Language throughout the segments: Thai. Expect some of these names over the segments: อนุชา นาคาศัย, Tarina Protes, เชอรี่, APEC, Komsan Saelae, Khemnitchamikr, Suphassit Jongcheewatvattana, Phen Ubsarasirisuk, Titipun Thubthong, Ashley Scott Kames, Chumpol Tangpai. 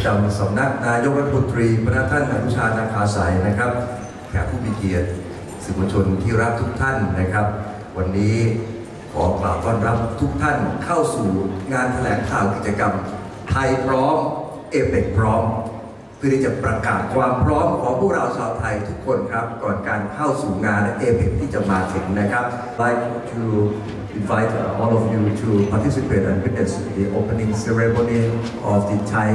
ประจำสำนักนายกรัฐมนตรีพระท่านอนุชา นาคาสายนะครับแขกผู้มีเกียรติสื่อมวลชนที่รักทุกท่านนะครับวันนี้ขอกราบต้อนรับทุกท่านเข้าสู่งานแถลงข่าวกิจกรรมไทยพร้อมเอเปกพร้อมเพื่อที่จะประกาศความพร้อมของพวกเราชาวไทยทุกคนครับก่อนการเข้าสู่งานเอเปกที่จะมาถึงนะครับ Like to invite all of you to participate and witness the opening ceremony of the Thai.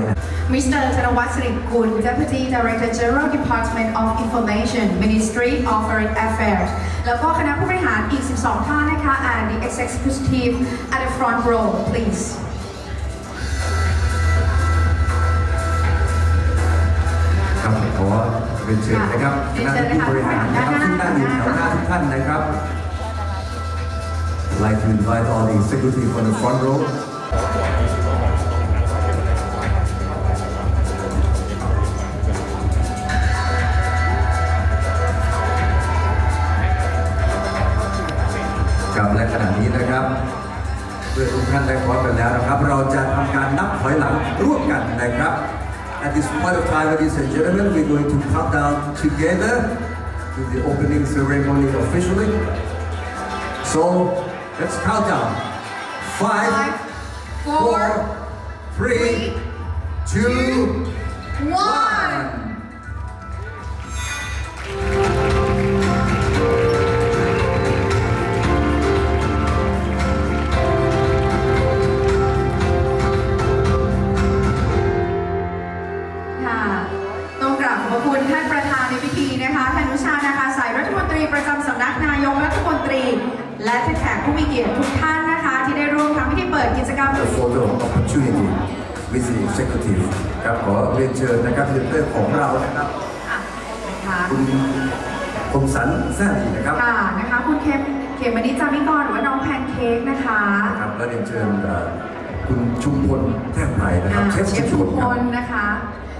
Mr. Thanawat Sirikul, Deputy Director General Department of Information Ministry of Foreign Affairs. แล้วก็คณะผู้บริหารอีก 12 ท่านนะคะ and the executive at the front row, please.ขอเป็นเชิญนะครับคณะผู้บริหารนะครับที่นั่งอยู่แถวหน้าทุกท่านนะครับ Like to invite all the executive on the front row.กับและขณะนี้นะครับเพื่อทุกท่านได้พร้อมกันแล้วนะครับเราจะทำการนับถอยหลังร่วมกันนะครับ At this point of time, ladies and gentlemen, we're going to count down together to the opening ceremony officially. So let's count down. 5, 4, 3, 2, 1.และแขกผู้มีเกียรติทุกท่านนะคะที่ได้ร่วมทำพิธีเปิดกิจกรรม Photo Opportunity with the Executive ครับขอเรียนเชิญนะครับเรียนเตอร์ของเรานะครับคุณคมสันแซ่ลีนะครับนะคะคุณเขมนิจามิกรหรือว่าน้องแพนเค้กนะคะครับและเรียนเชิญคุณชุมพลแท่งไผ่นะครับเชฟชุมพลนะคะ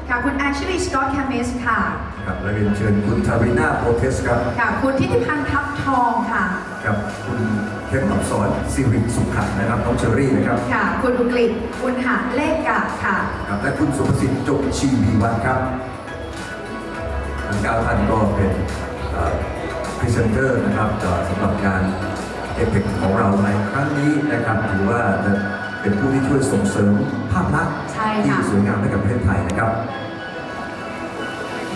ค่ะคุณแอชลีย์สกอตแคมเมสค่ะครับและเรียนเชิญคุณทาริน่าโปรเทสครับค่ะคุณทิติพันธ์ทับทองค่ะกับคุณเพ็ญอับสรสิริสุขะนะครับน้องเชอรี่นะครับค่ะคุณกฤษคุณหาเลขกะค่ะครับและคุณสุภสิทธิ์จงชีวีวัฒน์ครับทั้งเก้าท่านก็เป็นพรีเซนเตอร์นะครับสำหรับงานเอเปกของเราในครั้งนี้นะครับถือว่าเป็นผู้ที่ช่วยส่งเสริมภาพลักษณ์ที่สวยงามให้กับประเทศไทยนะครับ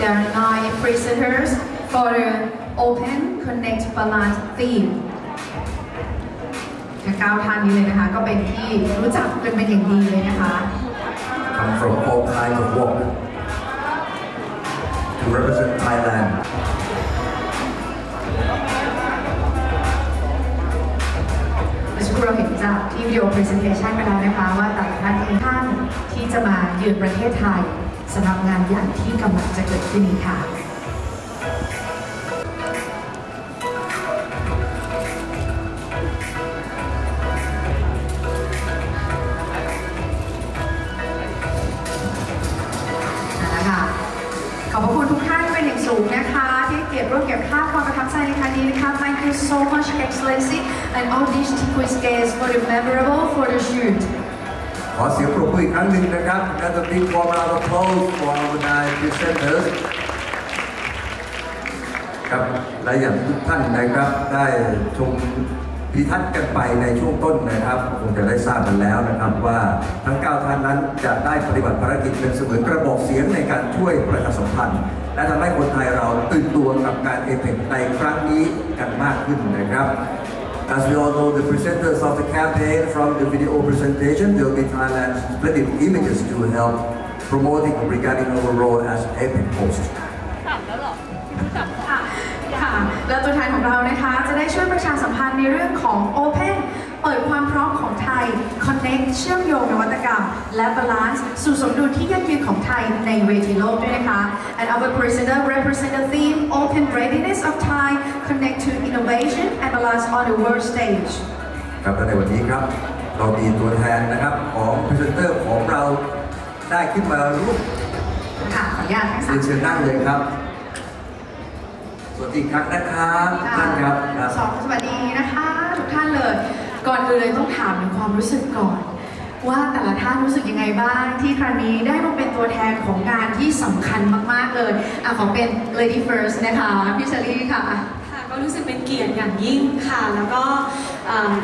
There are 9 presenters for the Open Connect Balance Theme ทั้ง9ท่านนี้เลยนะคะก็เป็นที่รู้จักกันเป็นอย่างดีเลยนะคะ Come from all kinds of work to represent Thailand.เราเห็นจากที่วิดีโอ presentation ไปแล้วนะคะว่าแต่ละท่านที่จะมาเยือนประเทศไทยสำหรับงานอย่างที่กำลังจะเกิดขึ้นนี้ค่ะนะคะขอบพระคุณทุกท่านเป็นอย่างสูงนะคะที่เกียรติร่วมเก็บภาพความประทับใจในครั้งนี้นะคะ Thank you so much Excellency and all these distinguished guests for the memorable photo shoot. ขอเสียงปรบมืออีกครั้งหนึ่งนะครับ Another big warm round of applause for our nine presenters. ครับและอย่างทุกท่านนะครับได้ชมพิธีกันไปในช่วงต้นนะครับคงจะได้ทราบกันแล้วนะครับว่าทั้ง9ท่านนั้นจะได้ปฏิบัติภารกิจเป็นเสมือนกระบอกเสียงในการช่วยประชาสัมพันธ์และทำให้คนไทยเราตื่นตัวกับการเอเปกในครั้งนี้กันมากขึ้นนะครับ As we all know, the presenters of the campaign from the video presentation will be Thailand's splendid images to help promoting regarding our role as Epic Host. ค่ะและตัวแทนของเรานะคะจะได้ช่วยประชาสัมพันธ์ในเรื่องของ Open เปิดความพร้อมของไทย Connect เชื่อมโยงนวัตกรรมและ Balance สู่สมดุลที่ยั่งยืนของไทยในเวทีโลกด้วยนะคะ And our presenter represent the theme Open Readiness of Thai Connect to Innovation and Balance on the World Stage ครับและในวันนี้ครับเรามีตัวแทนนะครับของ presenter ของเราได้ขึ้นมาร่วมค่ะขออนุญาตทั้ง3เชิญนั่งเลยครับสวัสดีครับนะครับท่านครับสวัสดีนะคะทุกท่านเลยก่อนอื่นเลยต้องถามถึงความรู้สึกก่อน ว่าแต่ละท่านรู้สึกยังไงบ้างที่ครั้งนี้ได้มาเป็นตัวแทนของงานที่สำคัญมากๆเลยขอเป็น Lady First นะคะพี่เชอรี่ค่ะก็รู้สึกเป็นเกียรติอย่างยิ่งค่ะแล้วก็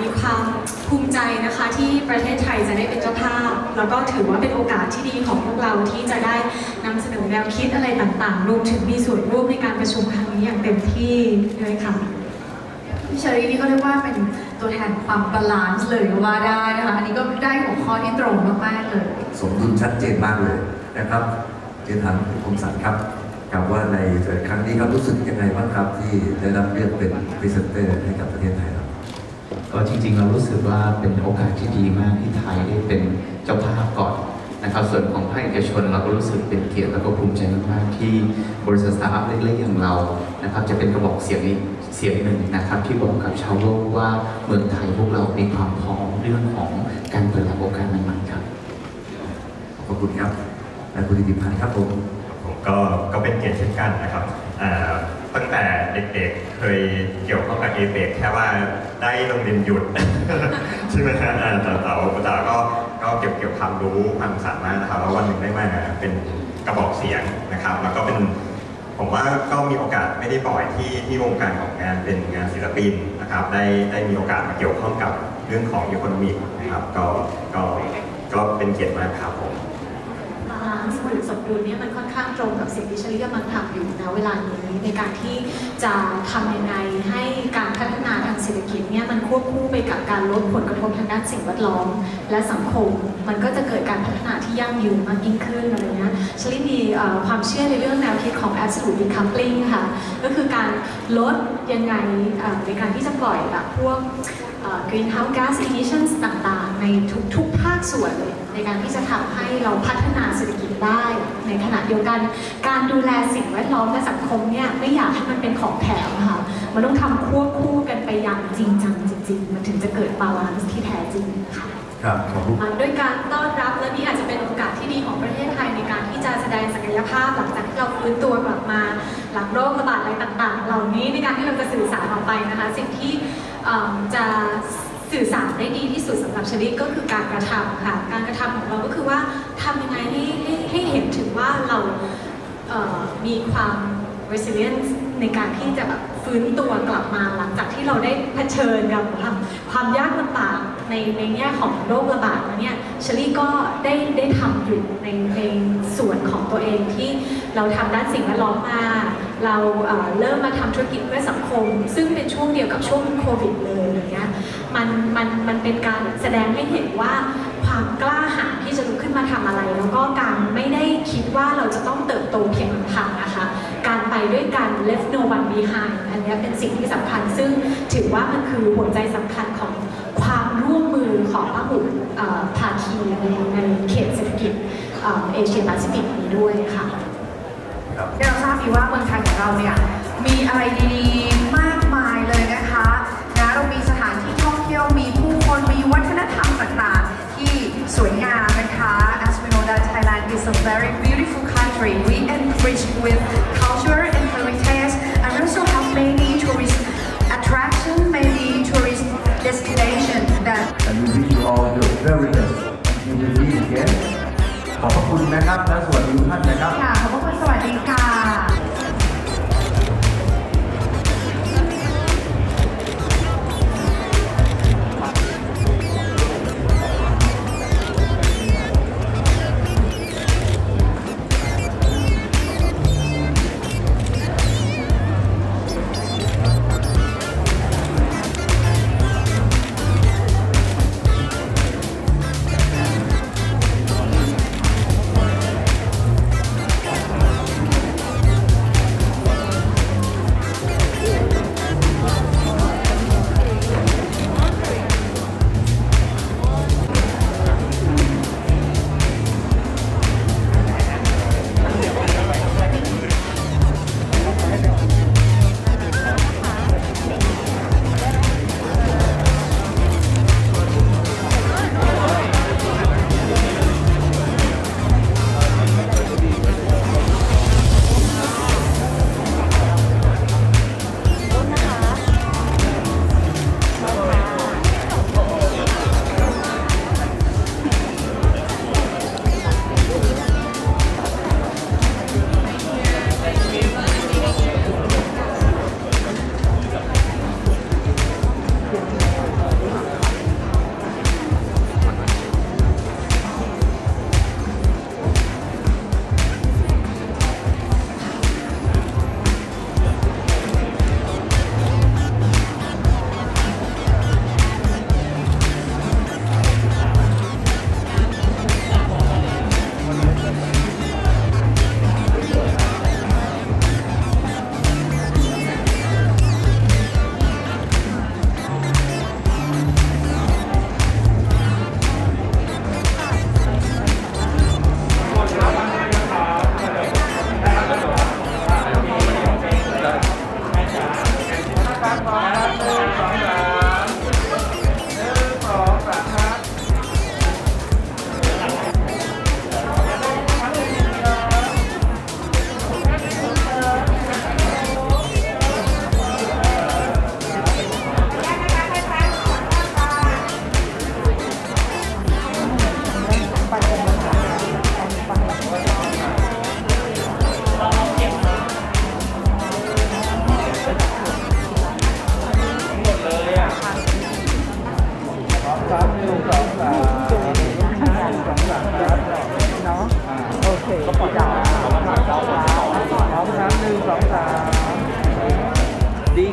มีความภูมิใจนะคะที่ประเทศไทยจะได้เป็นเจ้าภาพแล้วก็ถือว่าเป็นโอกาสที่ดีของพวกเราที่จะได้นำเสนอแนวคิดอะไรต่างๆรวมถึงมีส่วนร่วมในการประชุมครั้งนี้อย่างเต็มที่ด้วยค่ะพี่เชอรี่นี่ก็เรียกว่าเป็นตัวแทนความบาลานซ์เลยก็ว่าได้นะคะอันนี้ก็ได้หัวข้อที่ตรงมากๆเลยสมดุลชัดเจนมากเลยนะครับเจนถามคุณคมสันครับกล่าวว่าในครั้งนี้ครับรู้สึกยังไงบ้างครับที่ได้รับเลือกเป็นพรีเซนเตอร์ให้กับประเทศไทยครับก็จริงๆเรารู้สึกว่าเป็นโอกาสที่ดีมากที่ไทยได้เป็นเจ้าภาพก่อนนะครับส่วนของภาคเอกชนเราก็รู้สึกเป็นเกียรติและก็ภูมิใจมากๆที่บริษัทสตาร์ทอัพเล็กๆอย่างเรานะครับจะเป็นกระบอกเสียงนี้เสียงหนึ่งนะครับที่บอกกับชาวโลกว่าเมืองไทยพวกเรามีความพร้อมเรื่องของการเปิดรับโอกาสใหม่ๆครับขอบคุณครับนายคุณดิพันธ์ครับผมก็เป็นเกียรติเช่นกันนะครับตั้งแต่เด็กๆเคยเกี่ยวข้องกับเอเปกแค่ว่าได้โรงเรียนหยุดใช่ไหมครับแต่ก็เก็บความรู้ความสามารถนะครับแล้ววันหนึ่งได้มาเป็นกระบอกเสียงนะครับแล้วก็เป็นผมว่าก็มีโอกาสไม่ได้บ่อยที่วงการของงานเป็นงานศิลปินนะครับได้มีโอกาสมาเกี่ยวข้องกับเรื่องของอีโคโนมิกนะครับก็เป็นเกียรติมากครับผมบาลานซ์สมดุลเนี่ยมันค่อนข้างตรงกับสิ่งที่เชอรี่กำลังทำอยู่นะเวลานี้ในการที่จะทำยังไงให้การพัฒนาทางเศรษฐกิจเนี่ยมันควบคู่ไปกับการลดผลกระทบทางด้านสิ่งแวดล้อมและสังคมมันก็จะเกิดการพัฒนาที่ยั่งยืนมากยิ่งขึ้นอะไรเงี้ยเชอรี่มีความเชื่อในเรื่องแนวคิดของ absolute decoupling ค่ะก็คือการลดยังไงในการที่จะปล่อยแบบพวกgreenhouse gas emissions ต่างๆในทุกๆภาคส่วนเลยในการที่จะทำให้เราพัฒนาเศรษฐกิจได้ในขณะเดียวกันการดูแลสิ่งแวดล้อมและสังคมเนี่ยไม่อยากให้มันเป็นของแถมค่ะมันต้องทำควบคู่กันไปอย่างจริงจังจริงๆมันถึงจะเกิดบาลานซ์ที่แท้จริงค่ะครับด้วยการต้อนรับและนี่อาจจะเป็นโอกาสที่ดีของประเทศไทยในการที่จะแสดงศักยภาพหลังจากที่เราฟื้นตัวกลับมาหลังโรคระบาดอะไรต่างๆเหล่านี้ในการที่เราจะสื่อสารออกไปนะคะสิ่งที่จะสื่อสารได้ดีที่สุดสำหรับชลิดก็คือการกระทำค่ะการกระทำของเราก็คือว่าทำยังไงให้เห็นถึงว่าเรามีความ resilience ในการที่จะแบบฟื้นตัวกลับมาหลังจากที่เราได้เผชิญกับความยากลำบากในแง่ของโรคระบาดเนี่ยชลิดก็ได้ทำอยู่ในส่วนของตัวเองที่เราทำด้านสิ่งแวดล้อมมาเราเริ่มมาทำธุรกิจเพื่อสังคมซึ่งเป็นช่วงเดียวกับช่วงโควิดเลยอย่างเงี้ยมันเป็นการแสดงให้เห็นว่าความกล้าหาญที่จะลุกขึ้นมาทำอะไรแล้วก็การไม่ได้คิดว่าเราจะต้องเติบโตเพียงลำพังนะคะการไปด้วยกัน left no one behind อันนี้เป็นสิ่งที่สำคัญซึ่งถือว่ามันคือหัวใจสำคัญของความร่วมมือของพหุภาคีในเขตเศรษฐกิจเอเชียแปซิฟิกนี้ด้วยค่ะได้เราทราบดีว่าเมืองไทยของเราเนี่ยมีอะไรดีๆมากมายเลยนะคะนะเรามีสถานที่ท่องเที่ยวมีผู้คนมีวัฒนธรรมต่างๆที่สวยงามนะคะ As we know that Thailand is a very beautiful country we enrich with culture and heritage and also have many tourist attraction many tourist destination that and we wish you all the very best you will meet again ขอบพระคุณนะครับและสวัสดีทุกท่านนะครับค่ะขอบพระคุณสวัสดีค่ะ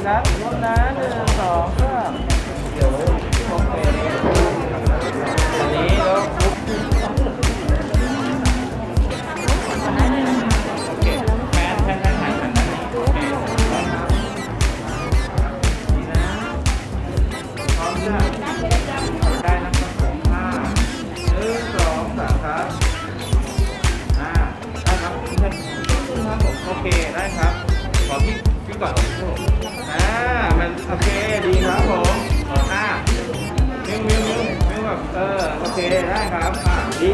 นะลดนะ1 2 3เดี๋ยวโอเคอันนี้แล้วโอเคแพนหายหันนะโอเคนี่นะพร้อมจ้ะได้นะครับ5 1 2 3ครับได้ครับโอเคได้ครับขอพี่ก่อนมันโอเคดีครับผมมิ้วแบบโอเคได้ครับดี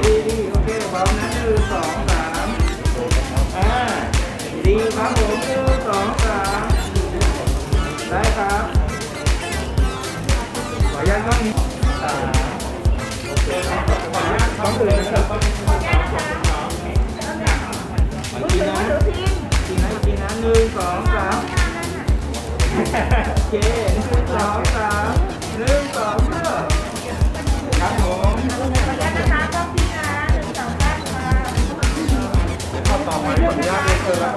โอเคพร้อมนะ1 2 3ดีครับผม1 2 3ได้ครับขออนุญาตต้องโอเคครับขออนุญาตต้องเลยกินนะ1 2 3โอเค1 2 3ครับผมแล้วนะคะก็พี่นะ1 2 3มาขอต่อมาขออนุญาตเลยครับ